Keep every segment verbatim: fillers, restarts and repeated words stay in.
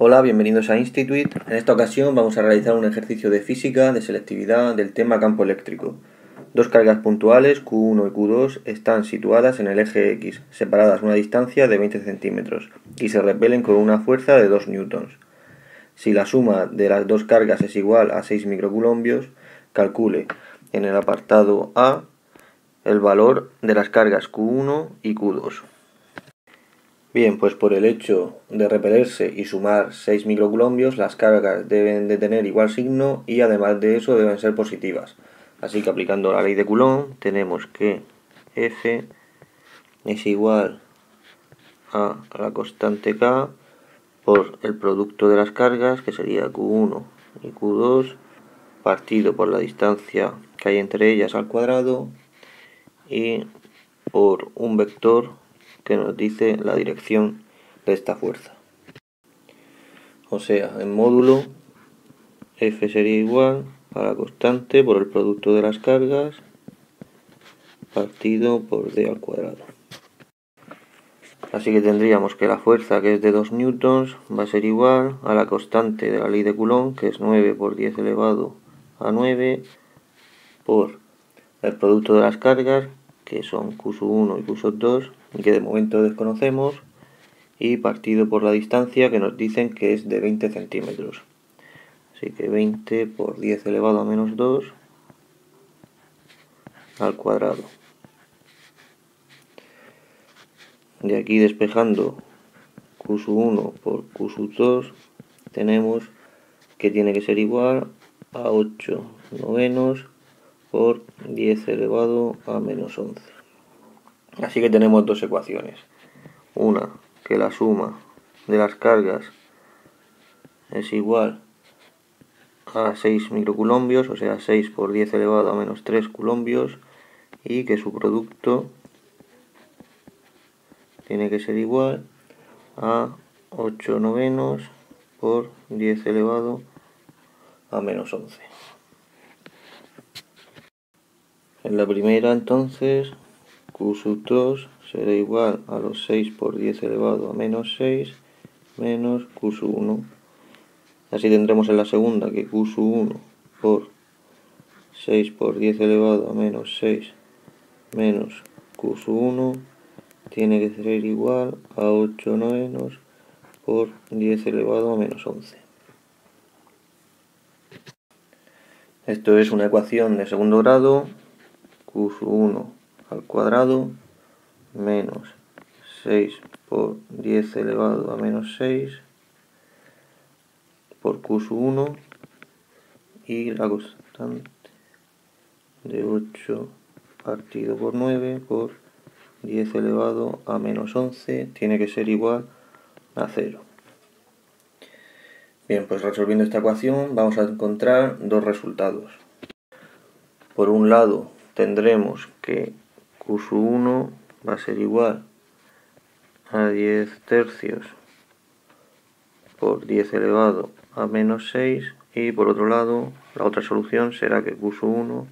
Hola, bienvenidos a Institweet. En esta ocasión vamos a realizar un ejercicio de física, de selectividad, del tema campo eléctrico. Dos cargas puntuales, Q uno y Q dos, están situadas en el eje X, separadas a una distancia de veinte centímetros, y se repelen con una fuerza de dos newtons. Si la suma de las dos cargas es igual a seis microcoulombios, calcule en el apartado A el valor de las cargas Q uno y Q dos. Bien, pues por el hecho de repelerse y sumar seis microcoulombios, las cargas deben de tener igual signo y además de eso deben ser positivas. Así que aplicando la ley de Coulomb tenemos que F es igual a la constante K por el producto de las cargas, que sería Q uno y Q dos, partido por la distancia que hay entre ellas al cuadrado y por un vector que nos dice la dirección de esta fuerza. O sea, en módulo, F sería igual a la constante por el producto de las cargas partido por D al cuadrado. Así que tendríamos que la fuerza, que es de dos newtons, va a ser igual a la constante de la ley de Coulomb, que es nueve por diez elevado a nueve, por el producto de las cargas, que son Q uno y Q dos, y que de momento desconocemos, y partido por la distancia, que nos dicen que es de veinte centímetros. Así que veinte por diez elevado a menos dos al cuadrado. De aquí, despejando Q uno por Q dos, tenemos que tiene que ser igual a ocho novenos por diez elevado a menos once. Así que tenemos dos ecuaciones. Una, que la suma de las cargas es igual a seis microcoulombios, o sea, seis por diez elevado a menos tres coulombios, y que su producto tiene que ser igual a ocho novenos por diez elevado a menos once. En la primera, entonces, Q dos será igual a los seis por diez elevado a menos seis menos Q uno. Así tendremos en la segunda que Q uno por seis por diez elevado a menos seis menos Q uno tiene que ser igual a ocho novenos por diez elevado a menos once. Esto es una ecuación de segundo grado. Q uno al cuadrado menos seis por diez elevado a menos seis por Q uno y la constante de ocho partido por nueve por diez elevado a menos once tiene que ser igual a cero. Bien, pues resolviendo esta ecuación vamos a encontrar dos resultados. Por un lado tendremos que Q uno va a ser igual a diez tercios por diez elevado a menos seis, y por otro lado la otra solución será que Q uno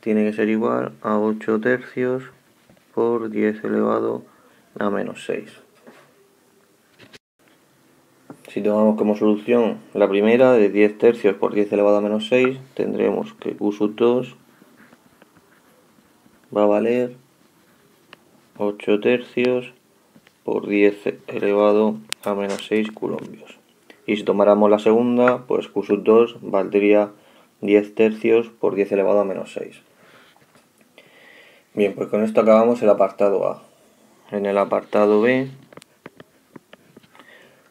tiene que ser igual a ocho tercios por diez elevado a menos seis. Si tomamos como solución la primera de diez tercios por diez elevado a menos seis, tendremos que Q dos va a valer ocho tercios por diez elevado a menos seis coulombios. Y si tomáramos la segunda, pues Q dos valdría diez tercios por diez elevado a menos seis. Bien, pues con esto acabamos el apartado A. En el apartado B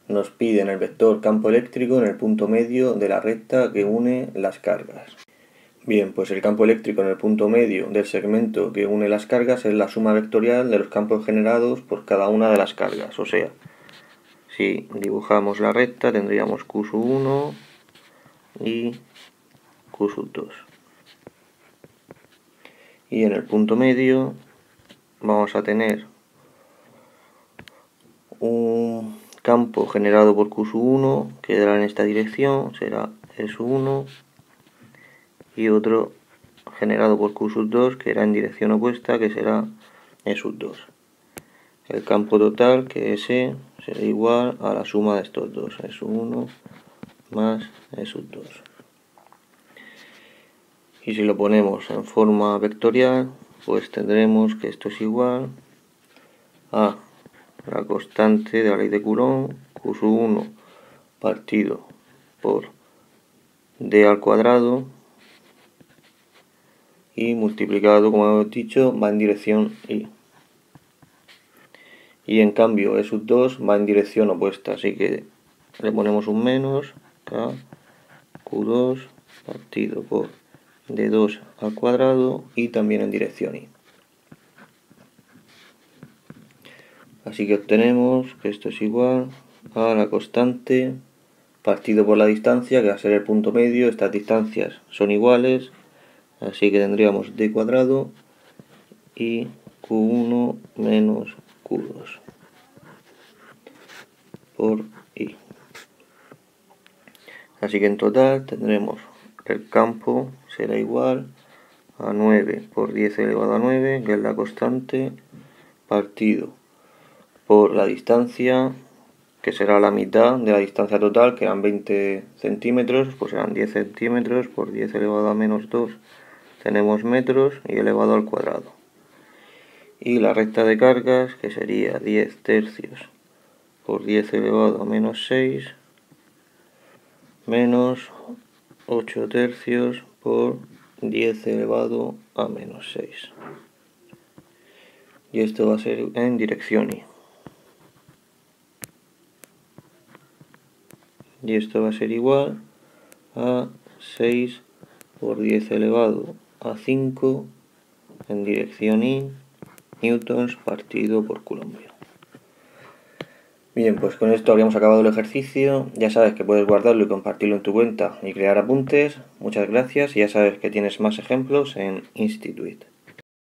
nos piden el vector campo eléctrico en el punto medio de la recta que une las cargas. Bien, pues el campo eléctrico en el punto medio del segmento que une las cargas es la suma vectorial de los campos generados por cada una de las cargas. O sea, si dibujamos la recta tendríamos Q uno y Q dos. Y en el punto medio vamos a tener un campo generado por Q uno que dará en esta dirección, será S uno. Y otro generado por Q dos que irá en dirección opuesta, que será E dos. El campo total, que es E, será igual a la suma de estos dos, E sub uno más E sub dos. Y si lo ponemos en forma vectorial, pues tendremos que esto es igual a la constante de la ley de Coulomb, Q sub uno partido por D al cuadrado y multiplicado, como hemos dicho, va en dirección Y. Y en cambio E sub dos va en dirección opuesta, así que le ponemos un menos, K, Q dos partido por D dos al cuadrado y también en dirección Y. Así que obtenemos que esto es igual a la constante partido por la distancia, que va a ser el punto medio. Estas distancias son iguales, así que tendríamos D cuadrado y Q uno menos Q dos por I. Así que en total tendremos el campo será igual a nueve por diez elevado a nueve, que es la constante, partido por la distancia, que será la mitad de la distancia total, que eran veinte centímetros, pues serán diez centímetros por diez elevado a menos dos, tenemos metros, y elevado al cuadrado. Y la recta de cargas, que sería diez tercios por diez elevado a menos seis, menos ocho tercios por diez elevado a menos seis. Y esto va a ser en dirección Y. Y esto va a ser igual a seis por diez elevado a cinco en dirección Y, newtons partido por Coulomb. Bien, pues con esto habríamos acabado el ejercicio. Ya sabes que puedes guardarlo y compartirlo en tu cuenta y crear apuntes. Muchas gracias, y ya sabes que tienes más ejemplos en Institweet.